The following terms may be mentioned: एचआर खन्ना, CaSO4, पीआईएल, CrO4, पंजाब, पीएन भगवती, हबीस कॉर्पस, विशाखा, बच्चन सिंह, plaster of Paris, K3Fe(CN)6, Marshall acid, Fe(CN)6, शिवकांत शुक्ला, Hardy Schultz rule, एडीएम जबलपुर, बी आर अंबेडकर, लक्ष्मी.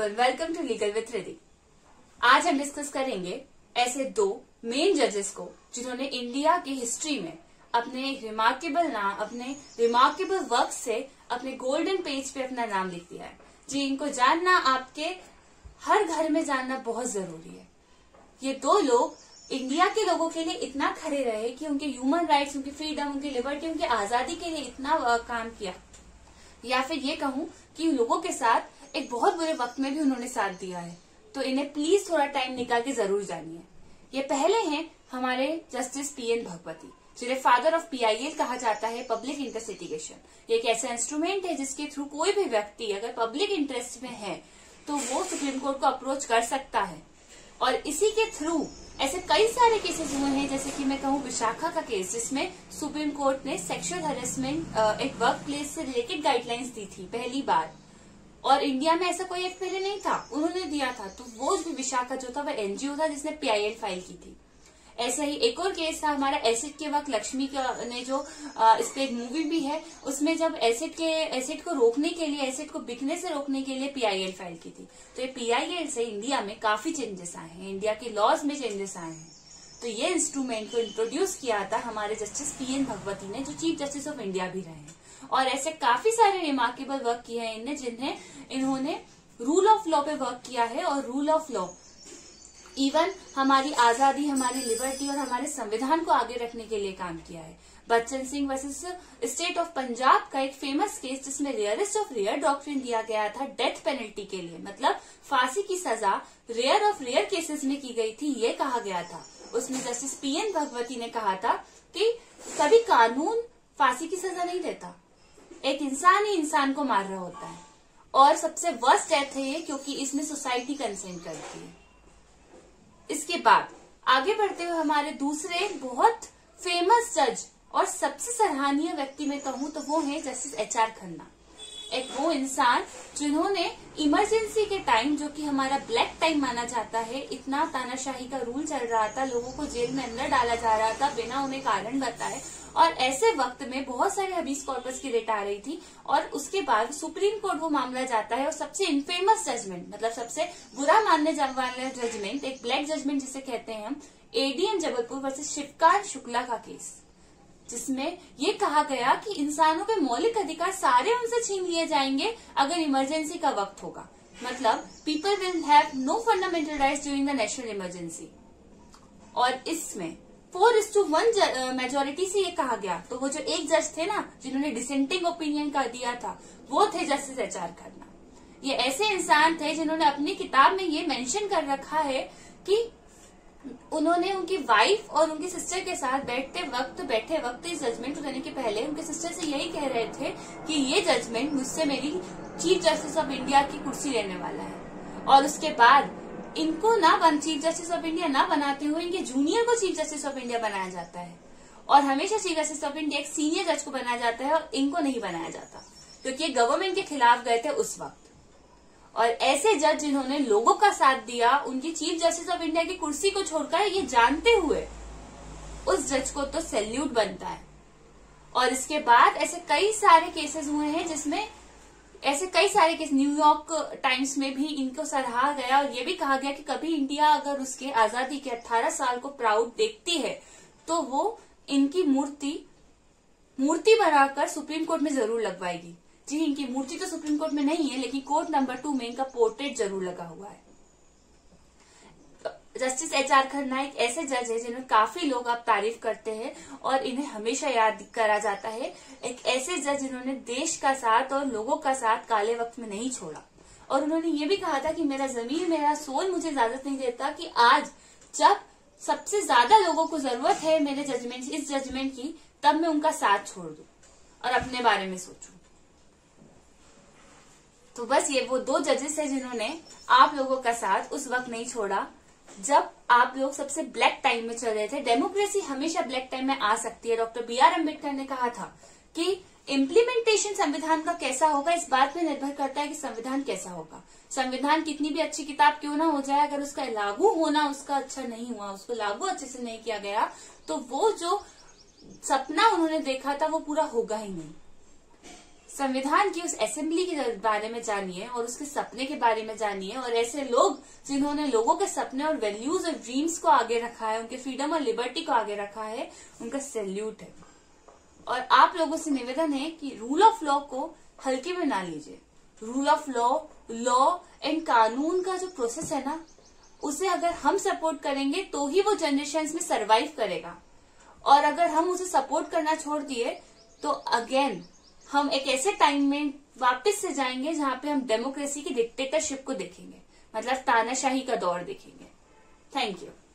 Everyone, welcome to legal with Ridhi. आज हम discuss करेंगे ऐसे दो मेन जजेस को जिन्होंने इंडिया की हिस्ट्री में अपने रिमार्केबल वर्क से अपने गोल्डन पेज पे अपना नाम लिख दिया है। जी, इनको जानना आपके हर घर में जानना बहुत जरूरी है। ये दो लोग इंडिया के लोगों के लिए इतना खड़े रहे कि उनके ह्यूमन राइट्स, उनकी फ्रीडम, उनकी लिबर्टी, उनकी आजादी के लिए इतना काम किया, या फिर ये कहूँ कि लोगों के साथ एक बहुत बुरे वक्त में भी उन्होंने साथ दिया है। तो इन्हें प्लीज थोड़ा टाइम निकाल के जरूर जानिए। ये पहले हैं हमारे जस्टिस पीएन भगवती, जिन्हें फादर ऑफ पीआईएल कहा जाता है, पब्लिक इंटरेस्ट लिटिगेशन। एक ऐसा इंस्ट्रूमेंट है जिसके थ्रू कोई भी व्यक्ति अगर पब्लिक इंटरेस्ट में है तो वो सुप्रीम कोर्ट को अप्रोच कर सकता है। और इसी के थ्रू ऐसे कई सारे केसेस हुए हैं, जैसे कि मैं कहूँ विशाखा का केस, जिसमें सुप्रीम कोर्ट ने सेक्सुअल हैरेसमेंट एक वर्क प्लेस से रिलेटेड गाइडलाइंस दी थी पहली बार, और इंडिया में ऐसा कोई एक्ट पहले नहीं था, उन्होंने दिया था। तो वो भी विशाखा जो था वह एनजीओ था जिसने पीआईएल फाइल की थी। ऐसा ही एक और केस था हमारा एसिड के वक्त, लक्ष्मी ने जो इस पे एक मूवी भी है, उसमें जब एसिड को बिकने से रोकने के लिए पीआईएल फाइल की थी। तो ये पीआईएल से इंडिया में काफी चेंजेस आए हैं, इंडिया के लॉज में चेंजेस आए हैं। तो ये इंस्ट्रूमेंट को इंट्रोड्यूस किया था हमारे जस्टिस पीएन भगवती ने, जो चीफ जस्टिस ऑफ इंडिया भी रहे हैं। और ऐसे काफी सारे रिमार्केबल वर्क किए हैं इनने, जिन्हें इन्होंने रूल ऑफ लॉ पे वर्क किया है। और रूल ऑफ लॉ इवन हमारी आजादी, हमारी लिबर्टी और हमारे संविधान को आगे रखने के लिए काम किया है। बच्चन सिंह versus state of पंजाब का एक फेमस केस, जिसमें रेयरेस्ट ऑफ रेयर डॉक्ट्रिन दिया गया था डेथ पेनल्टी के लिए, मतलब फांसी की सजा रेयर ऑफ रेयर केसेस में की गई थी, ये कहा गया था। उसमें जस्टिस पीएन भगवती ने कहा था कि कभी कानून फांसी की सजा नहीं देता, एक इंसान ही इंसान को मार रहा होता है। और सबसे वर्स्ट डेथ है ये, क्योंकि इसमें सोसाइटी कंसेंट करती है। इसके बाद आगे बढ़ते हुए हमारे दूसरे बहुत फेमस जज और सबसे सराहनीय व्यक्ति में कहूँ तो वो है जस्टिस एचआर खन्ना, एक वो इंसान जिन्होंने इमरजेंसी के टाइम, जो कि हमारा ब्लैक टाइम माना जाता है, इतना तानाशाही का रूल चल रहा था, लोगों को जेल में अंदर डाला जा रहा था बिना उन्हें कारण बताए, और ऐसे वक्त में बहुत सारे हबीस कॉर्पस की रेट आ रही थी। और उसके बाद सुप्रीम कोर्ट वो मामला जाता है और सबसे इनफेमस जजमेंट, मतलब सबसे बुरा मानने वाला जजमेंट, एक ब्लैक जजमेंट जिसे कहते हैं हम, एडीएम जबलपुर वर्सेस शिवकांत शुक्ला का केस, जिसमें ये कहा गया कि इंसानों के मौलिक अधिकार सारे उनसे छीन लिए जाएंगे अगर इमरजेंसी का वक्त होगा, मतलब people will have no fundamental rights during the national emergency. और इसमें 4:1 मेजोरिटी से ये कहा गया। तो वो जो एक जज थे ना जिन्होंने डिसेंटिंग ओपिनियन का दिया था, वो थे जस्टिस एचआर खन्ना। ये ऐसे इंसान थे जिन्होंने अपनी किताब में ये मेंशन कर रखा है कि उन्होंने उनकी वाइफ और उनकी सिस्टर के साथ बैठे वक्त इस जजमेंट को देने के पहले उनके सिस्टर से यही कह रहे थे कि ये जजमेंट मुझसे मेरी चीफ जस्टिस ऑफ इंडिया की कुर्सी लेने वाला है। और उसके बाद इनको ना चीफ जस्टिस ऑफ इंडिया ना बनाते हुए इनके जूनियर को चीफ जस्टिस ऑफ इंडिया बनाया जाता है, और हमेशा चीफ जस्टिस ऑफ इंडिया एक सीनियर जज को बनाया जाता है और इनको नहीं बनाया जाता, क्योंकि ये गवर्नमेंट के खिलाफ गए थे उस वक्त। और ऐसे जज जिन्होंने लोगों का साथ दिया, उनकी चीफ जस्टिस ऑफ इंडिया की कुर्सी को छोड़कर, ये जानते हुए, उस जज को तो सैल्यूट बनता है। और इसके बाद ऐसे कई सारे केसेस हुए हैं जिसमें न्यूयॉर्क टाइम्स में भी इनको सराहा गया और ये भी कहा गया कि कभी इंडिया अगर उसके आजादी के 18 साल को प्राउड देखती है तो वो इनकी मूर्ति बनाकर सुप्रीम कोर्ट में जरूर लगवाएगी। जी, इनकी मूर्ति तो सुप्रीम कोर्ट में नहीं है, लेकिन कोर्ट नंबर 2 में इनका पोर्ट्रेट जरूर लगा हुआ है। जस्टिस एचआर खन्ना एक ऐसे जज है जिन्हें काफी लोग आप तारीफ करते हैं और इन्हें हमेशा याद करा जाता है। एक ऐसे जज जिन्होंने देश का साथ और लोगों का साथ काले वक्त में नहीं छोड़ा, और उन्होंने ये भी कहा था कि मेरा जमीर, मेरा सोल मुझे इजाजत नहीं देता कि आज जब सबसे ज्यादा लोगों को जरूरत है मेरे जजमेंट, इस जजमेंट की, तब मैं उनका साथ छोड़ दूं और अपने बारे में सोचूं। तो बस ये वो दो जजेस हैं जिन्होंने आप लोगों का साथ उस वक्त नहीं छोड़ा जब आप लोग सबसे ब्लैक टाइम में चल रहे थे। डेमोक्रेसी हमेशा ब्लैक टाइम में आ सकती है। डॉक्टर बी आर अंबेडकर ने कहा था कि इम्प्लीमेंटेशन संविधान का कैसा होगा इस बात में निर्भर करता है कि संविधान कैसा होगा। संविधान कितनी भी अच्छी किताब क्यों ना हो जाए, अगर उसका लागू होना उसका अच्छा नहीं हुआ, उसको लागू अच्छे से नहीं किया गया, तो वो जो सपना उन्होंने देखा था वो पूरा होगा ही नहीं। संविधान की उस असेंबली के बारे में जानिए और उसके सपने के बारे में जानिए, और ऐसे लोग जिन्होंने लोगों के सपने और वैल्यूज और ड्रीम्स को आगे रखा है, उनके फ्रीडम और लिबर्टी को आगे रखा है, उनका सैल्यूट है। और आप लोगों से निवेदन है कि रूल ऑफ लॉ को हल्के में ना लीजिए। Rule of law, law and कानून का जो प्रोसेस है ना, उसे अगर हम सपोर्ट करेंगे तो ही वो जनरेशंस में सरवाइव करेगा, और अगर हम उसे सपोर्ट करना छोड़ दिए तो अगेन हम एक ऐसे टाइम में वापस से जाएंगे जहां पे हम डेमोक्रेसी की डिक्टेटरशिप को देखेंगे, मतलब तानाशाही का दौर देखेंगे। Thank you.